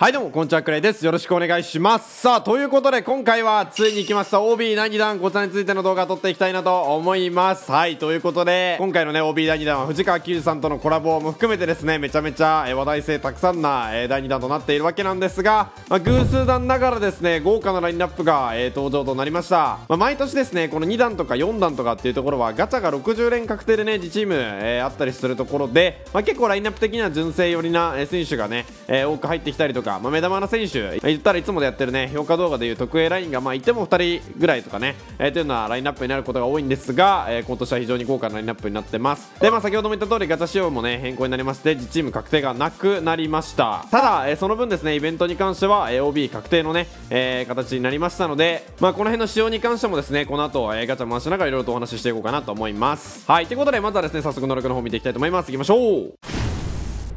はいどうもこんにちは、クレイです。よろしくお願いします。さあということで今回はついに来ました OB 第2弾こちらについての動画を撮っていきたいなと思います。はいということで今回のね OB 第2弾は藤川球児さんとのコラボも含めてですねめちゃめちゃ話題性たくさんな第2弾となっているわけなんですが、偶数弾ながらですね豪華なラインナップが登場となりました。毎年ですねこの2弾とか4弾とかっていうところはガチャが60連確定でね自チームあったりするところで、結構ラインナップ的には純正寄りな選手がね多く入ってきたりとか目玉の選手言ったらいつもでやってるね評価動画でいう特 A ラインがいても2人ぐらいとかねというようなラインナップになることが多いんですが、今年は非常に豪華なラインナップになってます。で先ほども言った通りガチャ仕様もね変更になりまして自チーム確定がなくなりました。ただその分ですねイベントに関しては OB 確定のね形になりましたので、この辺の仕様に関してもですねこの後ガチャ回しながらいろいろとお話ししていこうかなと思います。はいということでまずはですね早速能力の方見ていきたいと思います。いきましょう。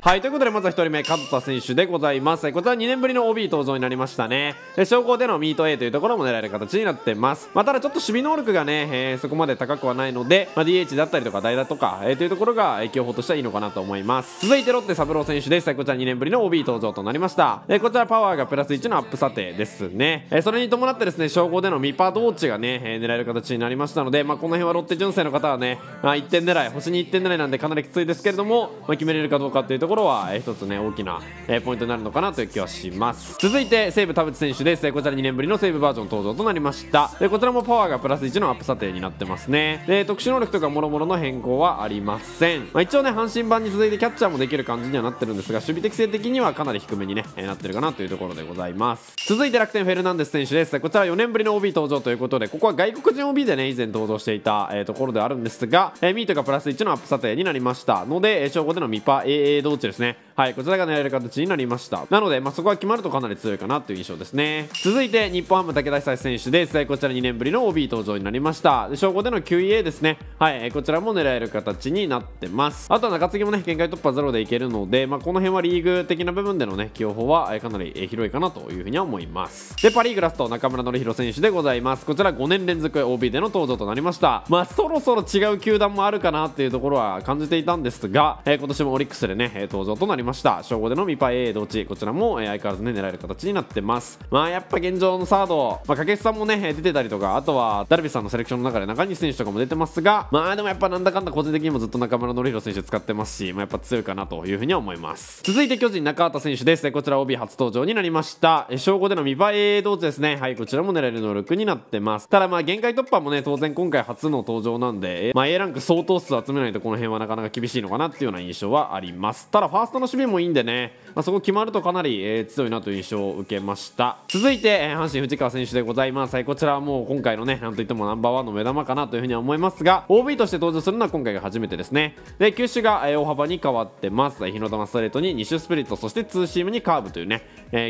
はいということでまずは1人目門田選手でございます。こちら2年ぶりの OB 登場になりましたね。昇降でのミート A というところも狙える形になってます。ただちょっと守備能力がね、そこまで高くはないので、DH だったりとか代打とか、というところが競歩としてはいいのかなと思います。続いてロッテ三郎選手です。こちら2年ぶりの OB 登場となりました。こちらパワーがプラス1のアップ査定ですね。それに伴ってですね昇降でのミパドーチがね、狙える形になりましたので、この辺はロッテ純正の方はね、1点狙い星に1点狙いなんでかなりきついですけれども、決めれるかどうかというところは一つね大きなポイントになるのかなという気はします。続いて西武田淵選手です。こちら2年ぶりの西武バージョン登場となりました。こちらもパワーがプラス1のアップ査定になってますね。特殊能力とかもろもろの変更はありません。一応ね阪神版に続いてキャッチャーもできる感じにはなってるんですが、守備適性的にはかなり低めにねなってるかなというところでございます。続いて楽天フェルナンデス選手です。こちら4年ぶりの OB 登場ということで、ここは外国人 OB でね以前登場していたところであるんですが、ミートがプラス1のアップ査定になりましたので、小5でのミパ AA 同ですね。はいこちらが狙える形になりました。なのでそこが決まるとかなり強いかなという印象ですね。続いて日本ハム武田久志選手です。こちら2年ぶりの OB 登場になりました。小5での 9EA ですね。はいこちらも狙える形になってます。あとは中継ぎもね限界突破ゼロでいけるので、この辺はリーグ的な部分でのね起用法はかなり広いかなというふうには思います。でパ・リーグラスト中村紀弘選手でございます。こちら5年連続 OB での登場となりました。そろそろ違う球団もあるかなっていうところは感じていたんですが、今年もオリックスでね登場となりました。小5でのミパ AA 同値こちらも相変わらずね狙える形になってます。やっぱ現状のサード掛布さんもね出てたりとか、あとはダルビッシュさんのセレクションの中で中西選手とかも出てますが、でもやっぱなんだかんだ個人的にもずっと中村紀弘選手使ってますし、やっぱ強いかなというふうには思います。続いて巨人中畑選手です。こちら OB 初登場になりました。小5でのミパ AA 同値ですね。はいこちらも狙える能力になってます。ただ限界突破もね当然今回初の登場なんで、A ランク相当数集めないとこの辺はなかなか厳しいのかなっていうような印象はあります。ただファーストの守備もいいんでね、そこ決まるとかなり、強いなという印象を受けました。続いて、阪神藤川選手でございます。こちらはもう今回のねなんといってもナンバーワンの目玉かなというふうには思いますが、 OB として登場するのは今回が初めてですね。で球種が、大幅に変わってます。火の玉ストレートに2種スプリット、そしてツーシームにカーブというね、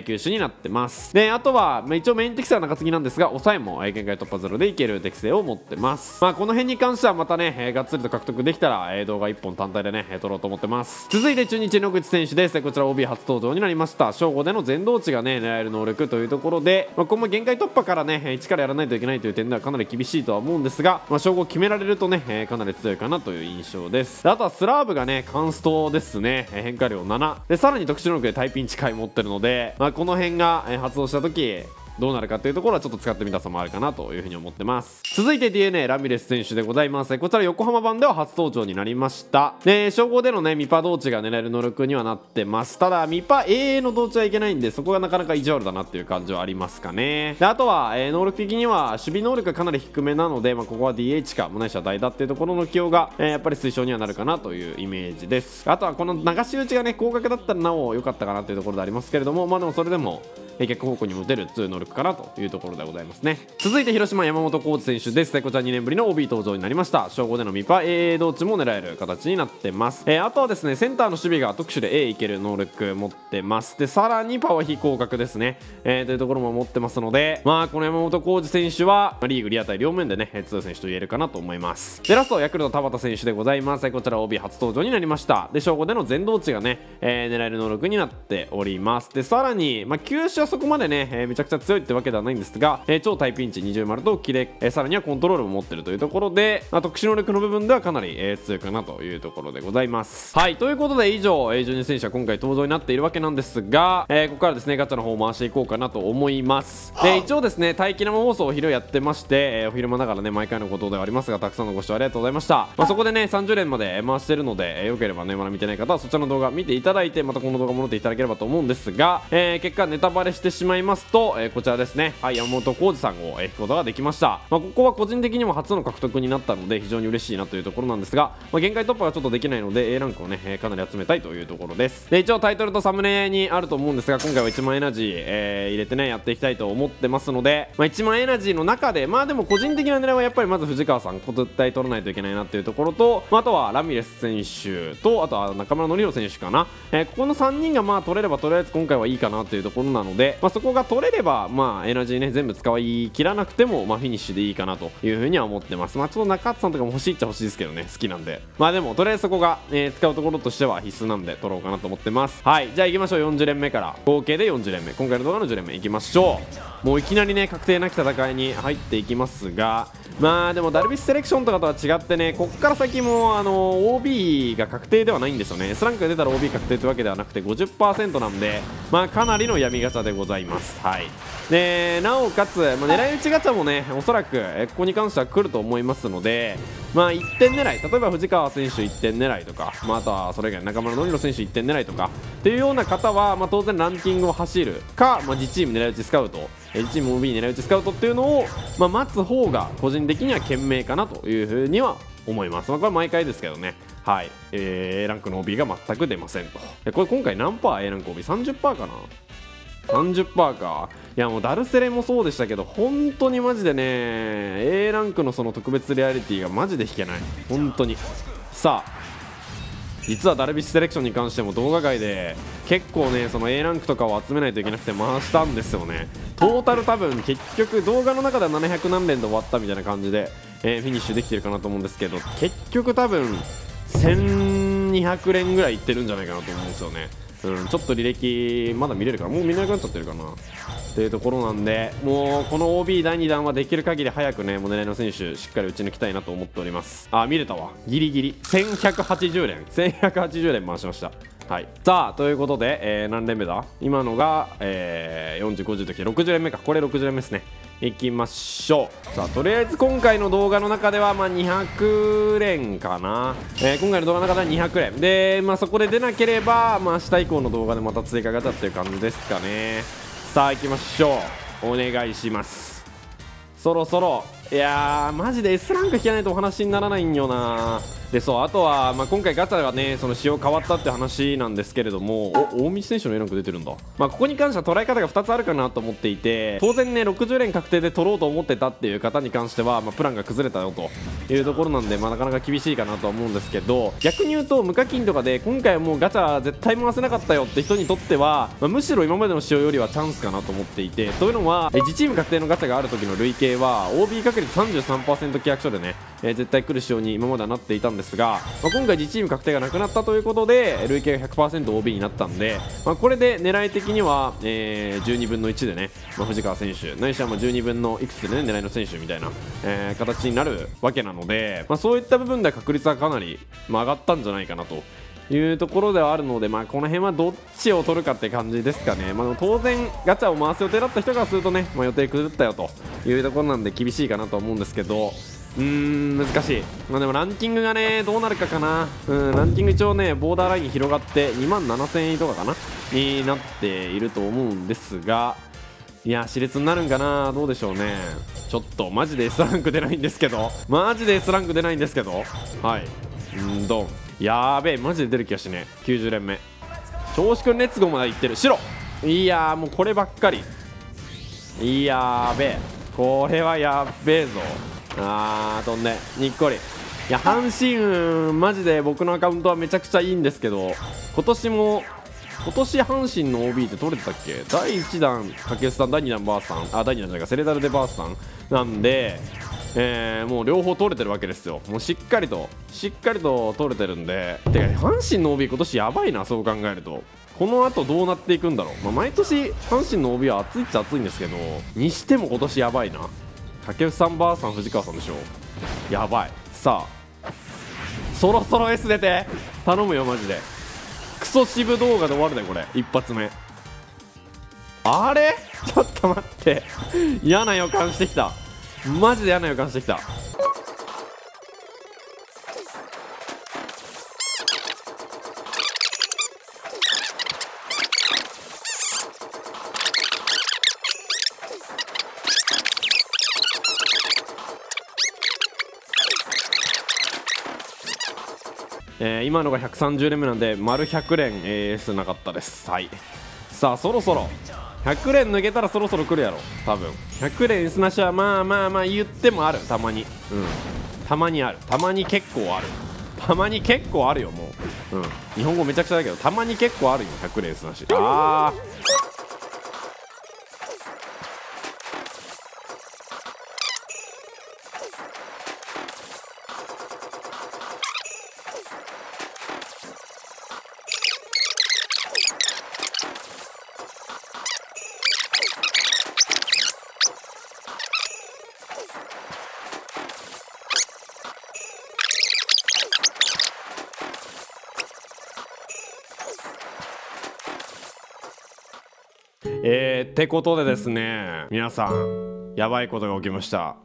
球種になってます。であとは、一応メイン適性は中継ぎなんですが、抑えも、限界突破ゼロでいける適性を持ってます。この辺に関してはまたね、がっつりと獲得できたら、動画1本単体でね撮ろうと思ってます。続いて中日野口選手です。こちら OB 初登場になりました。小5での全動値がね狙える能力というところで、ここも限界突破からね1からやらないといけないという点ではかなり厳しいとは思うんですが、小5決められるとね、かなり強いかなという印象です。あとはスラーブがねカンストですね。変化量7でさらに特殊能力でタイピン近い持ってるので、この辺が、発動した時どうなるかというところはちょっと使ってみたさもあるかなというふうに思ってます。続いて DeNA ラミレス選手でございます。こちら横浜版では初登場になりました。小5でのねミパ同値が狙える能力にはなってます。ただミパ AA の同値はいけないんで、そこがなかなか意地悪だなっていう感じはありますかね。であとは、能力的には守備能力がかなり低めなので、ここは DH かもないしは代打っていうところの起用が、やっぱり推奨にはなるかなというイメージです。あとはこの流し打ちがね広角だったらなお良かったかなというところでありますけれども、でもそれでも逆方向にも打てるという能力かなというところでございますね。続いて広島山本浩二選手です。こちら2年ぶりの OB 登場になりました。小5でのミパ AA 同値も狙える形になってます。あとはですねセンターの守備が特殊で A いける能力持ってます。でさらにパワヒ広角ですね、というところも持ってますので、この山本浩二選手はリーグリア対両面でね強い選手と言えるかなと思います。でラストヤクルト田畑選手でございます。こちら OB 初登場になりました。で小5での全同値がね、狙える能力になっております。でさらに、球種はそこまでね、めちゃくちゃ強いってわけではないんですが、超タイピンチ20丸とキレ、さらにはコントロールも持ってるというところで、特殊能力の部分ではかなり、強いかなというところでございます。はい、ということで以上、12選手は今回登場になっているわけなんですが、ここからですねガチャの方を回していこうかなと思います。で一応ですね待機生放送をお昼やってまして、お昼間ながらね毎回のことではありますがたくさんのご視聴ありがとうございました。そこでね30連まで回してるので、よければねまだ見てない方はそちらの動画見ていただいて、またこの動画戻っていただければと思うんですが、結果ネタバレしてしまいますと、こちらですね、はい、山本浩二さんを引くことができました。ここは個人的にも初の獲得になったので非常に嬉しいなというところなんですが、限界突破がちょっとできないので A ランクをね、かなり集めたいというところです。で一応タイトルとサムネにあると思うんですが、今回は1万エナジー、入れてねやっていきたいと思ってますので、1万エナジーの中ででも個人的な狙いはやっぱりまず藤川さん絶対取らないといけないなっていうところと、あとはラミレス選手とあとは中村典弘選手かな、ここの3人が取れればとりあえず今回はいいかなというところなので、そこが取れればエナジーね全部使い切らなくてもフィニッシュでいいかなというふうには思ってます。ちょっと中畑さんとかも欲しいっちゃ欲しいですけどね、好きなんででもとりあえずそこが、使うところとしては必須なんで取ろうかなと思ってます。はい、じゃあいきましょう。40連目から合計で40連目今回の動画の10連目いきましょう。もういきなりね確定なき戦いに入っていきますが、でもダルビッシュセレクションとかとは違ってね、ここから先もOB が確定ではないんですよね。Sランクが出たら OB 確定というわけではなくて 50% なんで、かなりの闇ガチャでございます。はい、でなおかつ、狙い撃ちガチャもねおそらくここに関しては来ると思いますので、1点狙い、例えば藤川選手1点狙いとか、あとはそれ以外中村典弘選手1点狙いとかっていうような方は、当然ランキングを走るか、自チーム狙い撃ちスカウト、自チーム OB 狙い撃ちスカウトっていうのを、待つ方が個人的には賢明かなというふうには思います。これは毎回ですけどね。はい、A ランクの OB が全く出ませんと。これ今回何パー A ランク OB 30% かな、30% か。いやもうダルセレもそうでしたけど、本当にマジでね A ランクのその特別レアリティがマジで引けない、本当に。さあ実はダルビッシュセレクションに関しても動画外で結構ねその A ランクとかを集めないといけなくて回したんですよね。トータル多分結局動画の中では700何連で終わったみたいな感じで、フィニッシュできてるかなと思うんですけど、結局多分1200連ぐらいいってるんじゃないかなと思うんですよね。ちょっと履歴まだ見れるからもう見れなくなっちゃってるかなっていうところなんで、もうこの OB 第2弾はできる限り早くねもう狙いの選手しっかり打ち抜きたいなと思っております。見れたわ、ギリギリ1180連回しました。はい、さあということで、何連目だ今のが、4050ときて60連目か、これ60連目ですね。いきましょう。さあとりあえず今回の動画の中では200連かな、今回の動画の中では200連で、そこで出なければ明日以降の動画でまた追加ガチャっていう感じですかね。さあいきましょう、お願いします。そろそろいやーマジで S ランク引かないとお話にならないんよな。でそうあとは、今回ガチャがねその仕様変わったって話なんですけれども、お大道選手の A ランク出てるんだ。ここに関しては捉え方が2つあるかなと思っていて、当然ね60連確定で取ろうと思ってたっていう方に関しては、プランが崩れたよというところなんで、なかなか厳しいかなとは思うんですけど、逆に言うと無課金とかで今回はもうガチャ絶対回せなかったよって人にとっては、むしろ今までの仕様よりはチャンスかなと思っていて、というのは自チーム確定のガチャがある時の累計は OB 確率 33% 規約書でね、絶対来る仕様に今まではなっていたんでですが、今回自チーム確定がなくなったということで累計が 100%OB になったんで、これで狙い的には、12分の1でね、藤川選手ないしは12分のいくつでね狙いの選手みたいな、形になるわけなので、そういった部分では確率はかなり、上がったんじゃないかなというところではあるので、この辺はどっちを取るかって感じですかね。当然ガチャを回す予定だった人からするとね、予定崩ったよというところなんで厳しいかなと思うんですけど、難しい。でもランキングがねどうなるかかな。ランキング一応ねボーダーライン広がって27000位とかかなになっていると思うんですが、いや熾烈になるんかな、どうでしょうね。ちょっとマジで S ランク出ないんですけど、はいドン、やーべえマジで出る気がしね。90連目調子くんレッツゴーまでいってる白、いやーもうこればっかり、いやーべえこれはやっべえぞ。飛んでにっこり。いや阪神マジで僕のアカウントはめちゃくちゃいいんですけど、今年阪神の OB って取れてたっけ。第1弾掛布さん、第2弾バースさん、第2弾じゃないかセレダルでバースさんなんで、もう両方取れてるわけですよ。もうしっかりと取れてるんで、てか阪神の OB 今年やばいな、そう考えると。この後どうなっていくんだろう、まあ、毎年阪神の OB は暑いっちゃ暑いんですけどにしても今年やばいな。掛布さんばあさん藤川さんでしょ、やばい。さあそろそろ S 出て頼むよマジで。クソ渋動画で終わるねこれ一発目。あれちょっと待って、嫌な予感してきた、マジで嫌な予感してきた。今のが130連目なんで丸100連 AS なかったです。はい、さあそろそろ100連抜けたらそろそろ来るやろ多分。100連 S なしはまあ言ってもある、たまに、うん、たまにある、たまに結構ある、たまに結構あるよもう、うん、日本語めちゃくちゃだけどたまに結構あるよ100連 S なし。あーってことでですね皆さんやばいことが起きました。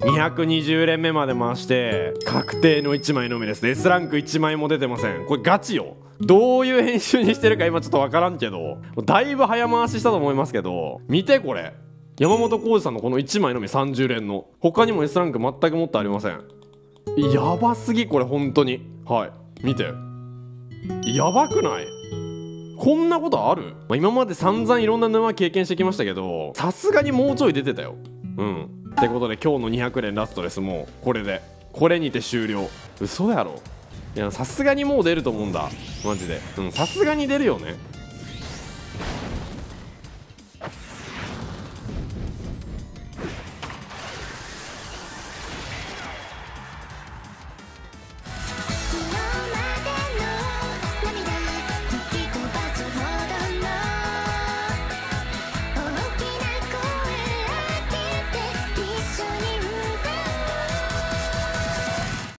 220連目まで回して確定の1枚のみです。 S ランク1枚も出てません。これガチよ。どういう編集にしてるか今ちょっと分からんけどだいぶ早回ししたと思いますけど、見てこれ山本浩二さんのこの1枚のみ30連の他にも S ランク全く持ってありません。やばすぎこれ本当に。はい見て、やばくないこんなことある。まあ、今まで散々いろんな沼経験してきましたけどさすがにもうちょい出てたよ。うんってことで今日の200連ラストです。もうこれでこれにて終了。嘘やろ。いやさすがにもう出ると思うんだマジで。うんさすがに出るよね。